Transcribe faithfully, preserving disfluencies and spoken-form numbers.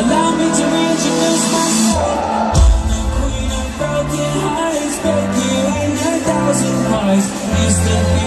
Allow me to reintroduce myself. I'm the queen of broken hearts, broken in a thousand parts.